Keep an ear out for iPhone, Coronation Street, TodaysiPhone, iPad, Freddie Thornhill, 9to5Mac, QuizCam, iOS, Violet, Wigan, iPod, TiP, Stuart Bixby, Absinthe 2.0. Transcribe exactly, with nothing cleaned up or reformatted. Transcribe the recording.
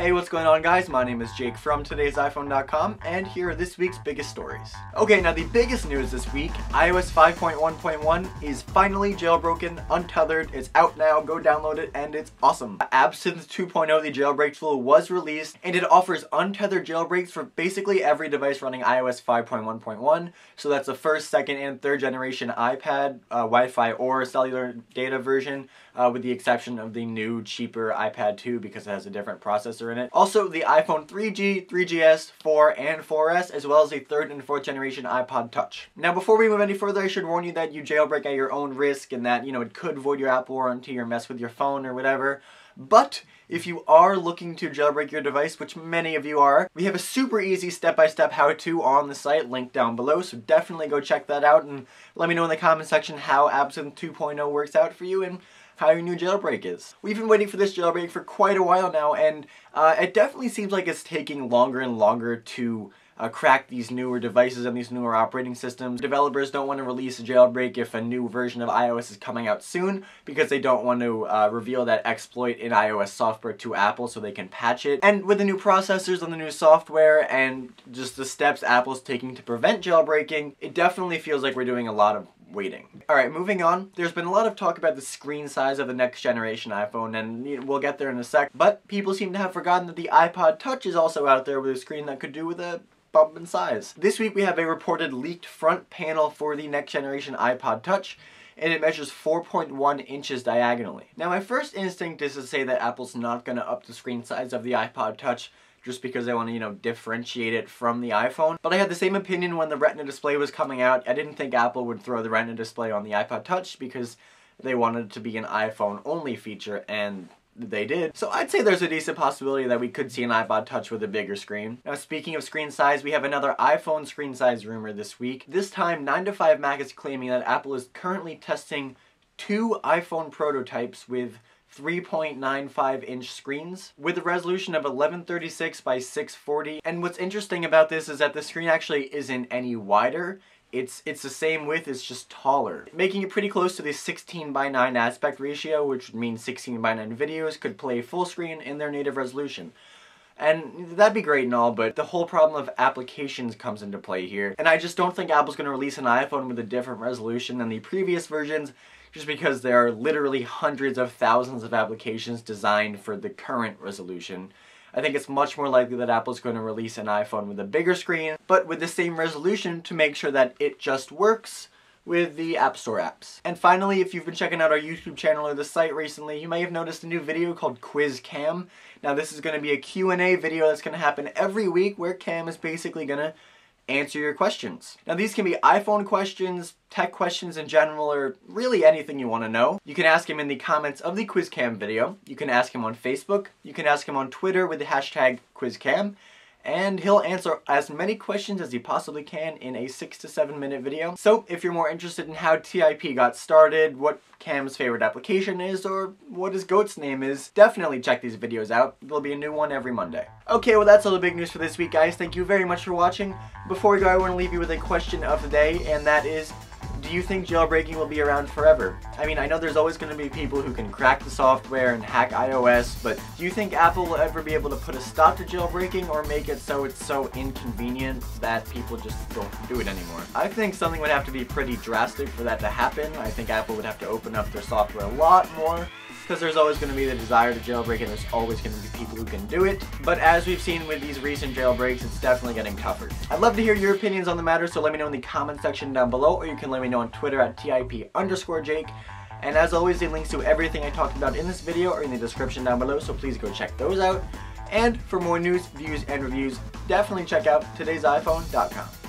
Hey, what's going on guys? My name is Jake from Today's iPhone dot com and here are this week's biggest stories. Okay, now the biggest news this week, i O S five point one point one is finally jailbroken, untethered, it's out now, go download it, and it's awesome. Absinthe two point oh, the jailbreak tool, was released and it offers untethered jailbreaks for basically every device running i O S five point one point one. So that's the first, second, and third generation iPad, uh, Wi-Fi or cellular data version, uh, with the exception of the new, cheaper iPad two because it has a different processor in it. Also, the iPhone three G, three G S, four, and four S, as well as the third and fourth generation iPod Touch. Now, before we move any further, I should warn you that you jailbreak at your own risk and that, you know, it could void your Apple warranty or mess with your phone or whatever. But if you are looking to jailbreak your device, which many of you are, we have a super easy step-by-step how-to on the site, linked down below, so definitely go check that out and let me know in the comment section how Absinthe two point oh works out for you and how your new jailbreak is. We've been waiting for this jailbreak for quite a while now, and uh, it definitely seems like it's taking longer and longer to Uh, crack these newer devices and these newer operating systems. Developers don't want to release a jailbreak if a new version of iOS is coming out soon because they don't want to uh, reveal that exploit in iOS software to Apple so they can patch it. And with the new processors and the new software and just the steps Apple's taking to prevent jailbreaking, it definitely feels like we're doing a lot of waiting. Alright, moving on. There's been a lot of talk about the screen size of the next generation iPhone, and we'll get there in a sec, but people seem to have forgotten that the iPod Touch is also out there with a screen that could do with a bump in size. This week we have a reported leaked front panel for the next generation iPod Touch, and it measures four point one inches diagonally. Now my first instinct is to say that Apple's not going to up the screen size of the iPod Touch just because they want to, you know, differentiate it from the iPhone. But I had the same opinion when the Retina display was coming out. I didn't think Apple would throw the Retina display on the iPod Touch because they wanted it to be an iPhone only feature, and they did. So I'd say there's a decent possibility that we could see an iPod Touch with a bigger screen. Now speaking of screen size, we have another iPhone screen size rumor this week. This time nine to five Mac is claiming that Apple is currently testing two iPhone prototypes with three point nine five inch screens with a resolution of eleven thirty-six by six forty. And what's interesting about this is that the screen actually isn't any wider. It's, it's the same width, it's just taller, making it pretty close to the sixteen by nine aspect ratio, which would mean sixteen by nine videos could play full screen in their native resolution. And that'd be great and all, but the whole problem of applications comes into play here. And I just don't think Apple's going to release an iPhone with a different resolution than the previous versions, just because there are literally hundreds of thousands of applications designed for the current resolution. I think it's much more likely that Apple's going to release an iPhone with a bigger screen, but with the same resolution to make sure that it just works with the App Store apps. And finally, if you've been checking out our YouTube channel or the site recently, you may have noticed a new video called QuizCam. Now this is going to be a Q and A video that's going to happen every week where Cam is basically going to answer your questions. Now these can be iPhone questions, tech questions in general, or really anything you want to know. You can ask him in the comments of the QuizCam video, you can ask him on Facebook, you can ask him on Twitter with the hashtag QuizCam, and he'll answer as many questions as he possibly can in a six to seven minute video. So if you're more interested in how TiP got started, what Cam's favorite application is, or what his goat's name is, definitely check these videos out. There'll be a new one every Monday. Okay, well that's all the big news for this week, guys. Thank you very much for watching. Before we go, I want to leave you with a question of the day, and that is, do you think jailbreaking will be around forever? I mean, I know there's always going to be people who can crack the software and hack iOS, but do you think Apple will ever be able to put a stop to jailbreaking or make it so it's so inconvenient that people just don't do it anymore? I think something would have to be pretty drastic for that to happen. I think Apple would have to open up their software a lot more, because there's always going to be the desire to jailbreak and there's always going to be people who can do it. But as we've seen with these recent jailbreaks, it's definitely getting tougher. I'd love to hear your opinions on the matter, so let me know in the comment section down below, or you can let me know on Twitter at TIP underscore Jake. And as always, the links to everything I talked about in this video are in the description down below, so please go check those out. And for more news, views, and reviews, definitely check out Today's iPhone dot com.